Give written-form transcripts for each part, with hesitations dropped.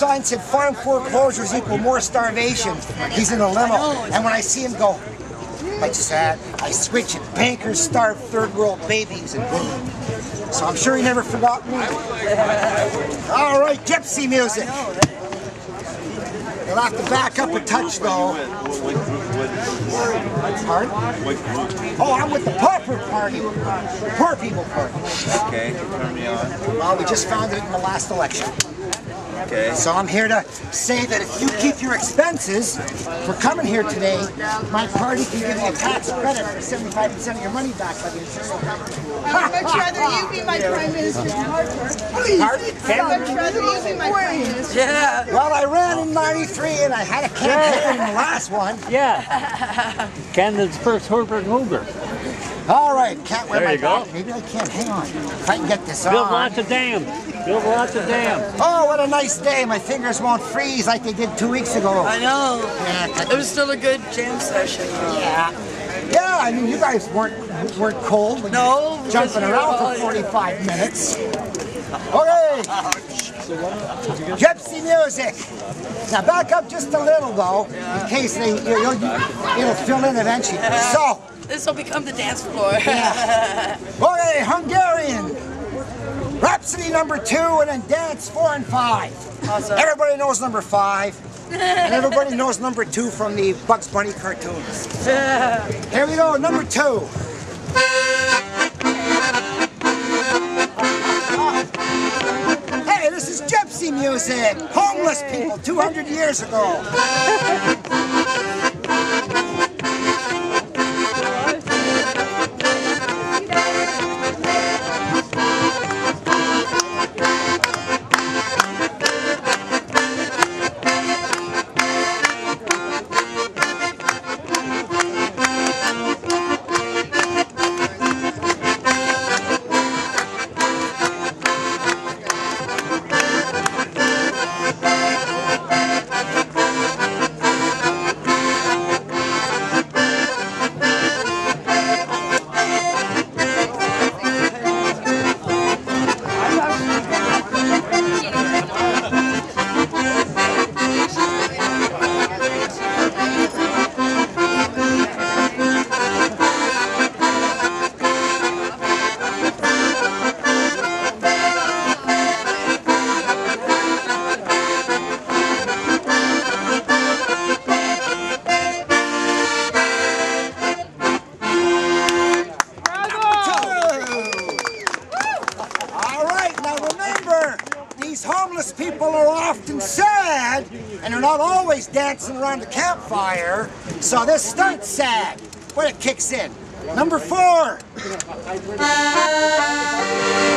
Sign said farm foreclosures equal more starvation. He's in a limo, and when I see him go, like sad, I switch it. Bankers starve third world babies, and boom. So I'm sure he never forgot me. All right, gypsy music. You'll have to back up a touch, though. Pardon? Oh, I'm with the Pauper Party. Poor people party. Okay, turn me on. Well, we just found it in the last election. Okay. So I'm here to say that if you keep your expenses for coming here today, my party can give you a tax credit for 75% of your money back by the insurance company. I'd much rather you be my Prime Minister than Harper. Please. I'd much rather you be my Prime Minister. Yeah. Well, I ran in 93 and I had a campaign in the last one. Yeah. Canada's first Herbert Hoover. All right, can't wear there my back. Maybe I can't. Hang on. If I can get this Build on. Lots of dams. Build lots of dams. Oh, what a nice day. My fingers won't freeze like they did 2 weeks ago. I know. Yeah. It was still a good jam session. Yeah. Yeah, I mean, you guys weren't cold. No. Jumping around for 45 minutes. Okay. Gypsy music. Now back up just a little, though, in case it'll fill in eventually. So. This will become the dance floor. Yeah. Okay, Hungarian Rhapsody number 2, and then dance 4 and 5. Awesome. Everybody knows number 5, and everybody knows number 2 from the Bugs Bunny cartoons. Yeah. Here we go, number 2. Hey, this is gypsy music. Homeless people 200 years ago. Homeless people are often sad, and they're not always dancing around the campfire, so this starts sad when it kicks in. Number 4. Promise number 5.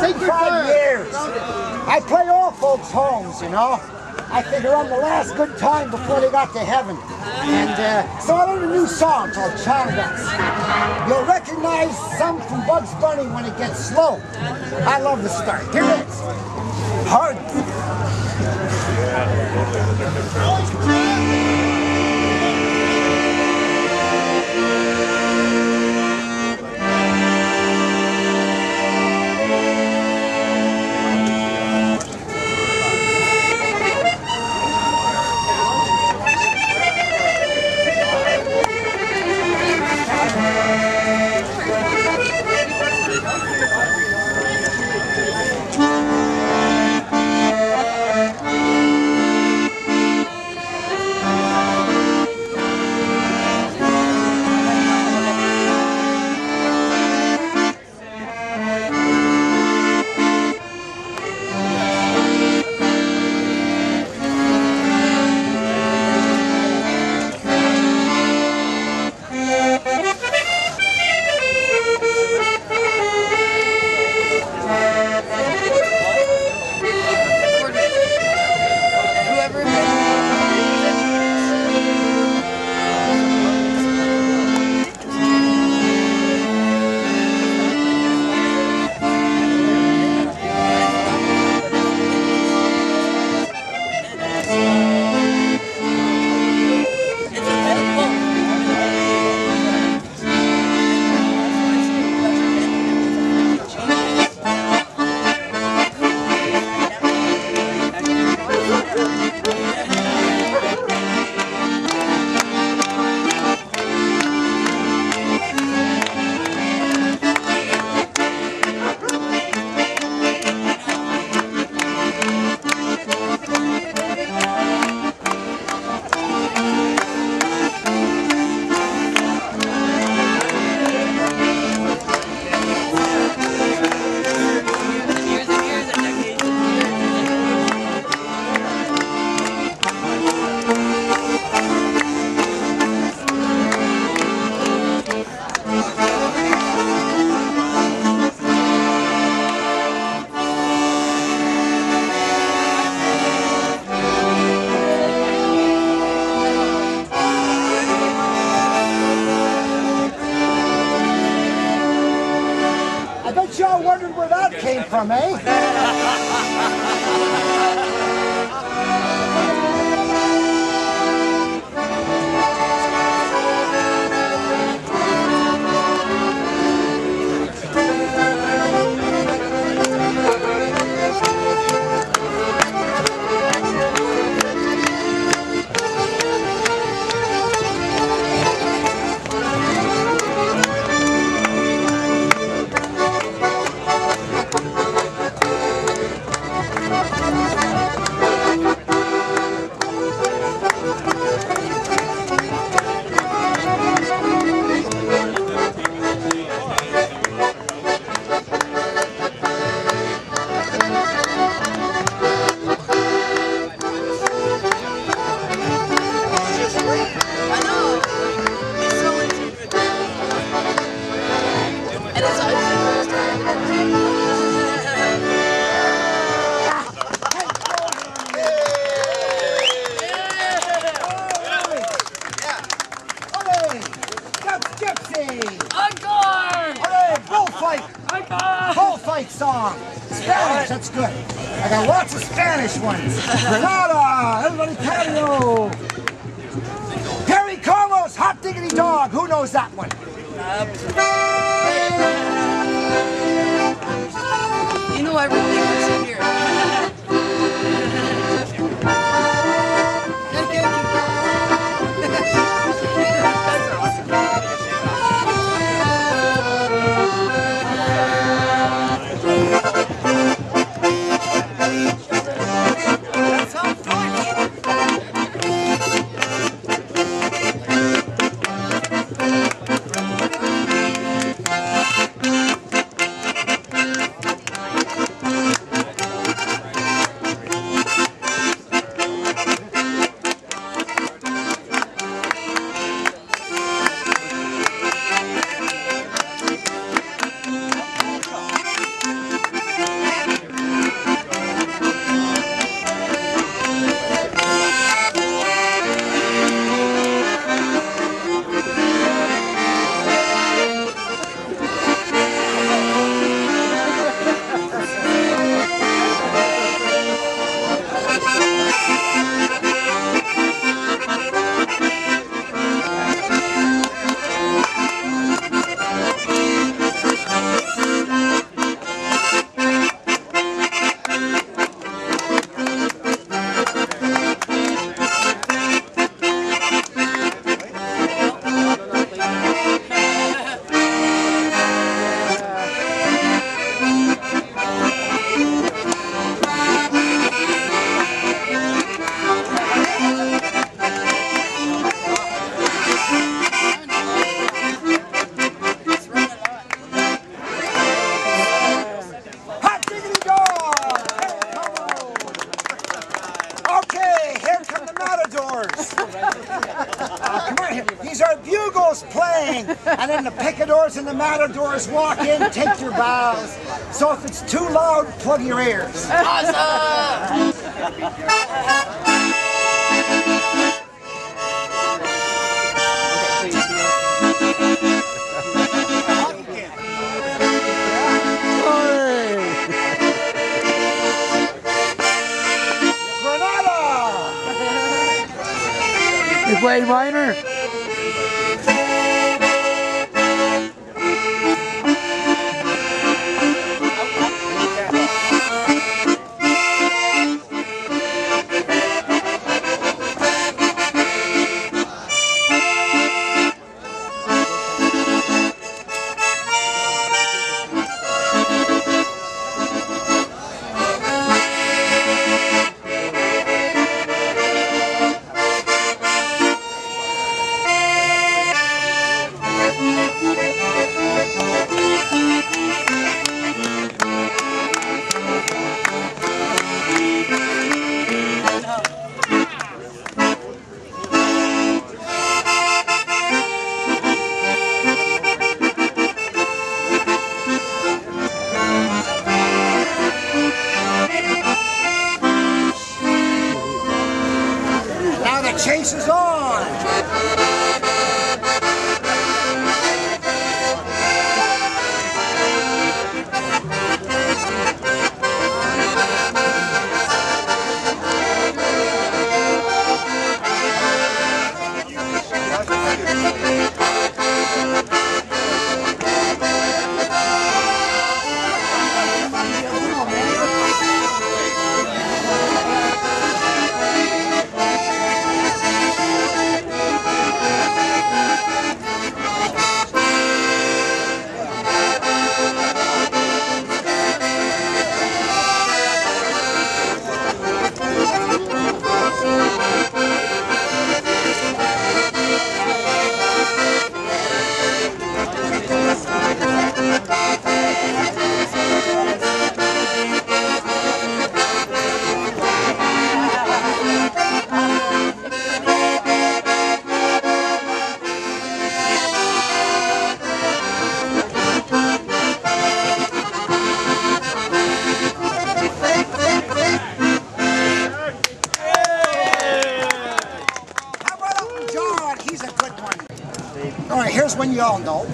Take your time. Years. I play all folks' homes, you know. I figure I'm the last good time before they got to heaven. And so I learned a new song called Child Dance. You'll recognize some from Bugs Bunny when it gets slow. I love the start. Here it is. Hard. Y'all wondered where that came from, eh? Song. Spanish, that's good. I got lots of Spanish ones. Granada, everybody patio. Perry Como, Hot Diggity Dog. Who knows that one? You know everything that's in here. Sailors and the Matadors walk in, take your bows. So if it's too loud, plug your ears. Awesome! You played minor? Chase is on! Alright, here's one you all know.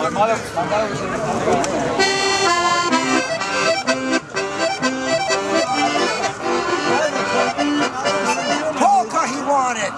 My mother was in the polka he wanted.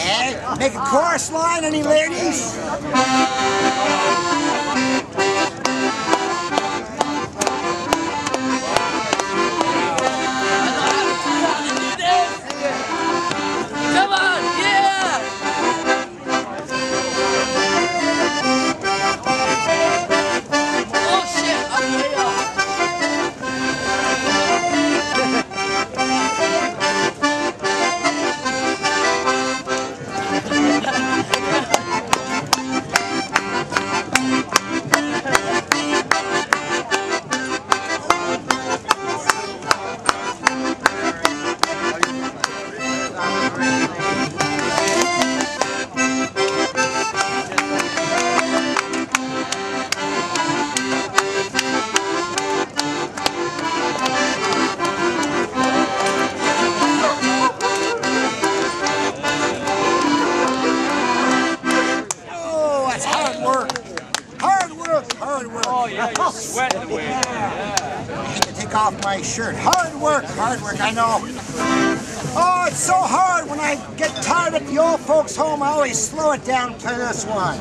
And make a chorus line, any ladies? Shirt. Hard work, I know. Oh, it's so hard. When I get tired at the old folks' home, I always slow it down and play this one.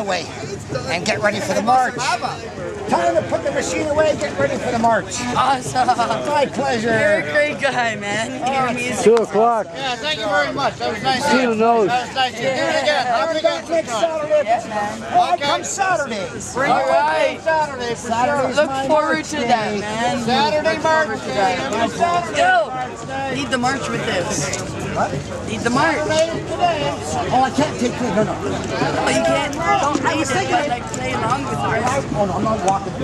Away and get ready for the march. Time to put the machine away and get ready for the march. Awesome. My pleasure. You're a great guy, man. Your music. 2 o'clock. Yeah, thank you very much. That was nice. That was nice. Yeah. Do it again. How we got next Saturday? Yes, man. Well, okay. I come Saturday. Bring it right. Saturday for sure. Look forward to that, man. Saturday march. Saturday. Yo, lead the march with this. What? Lead the march. Oh, I can't take it. No, no. Oh, you can't? Don't I was thinking. Like, play along with us. Oh, no, I'm not walking. I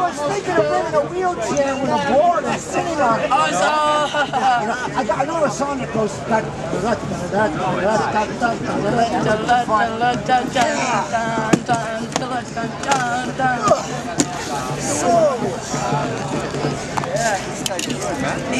was thinking of bringing a wheelchair with a board and sitting on it. Awesome. I know a song that goes... So... Yeah, he's good, man.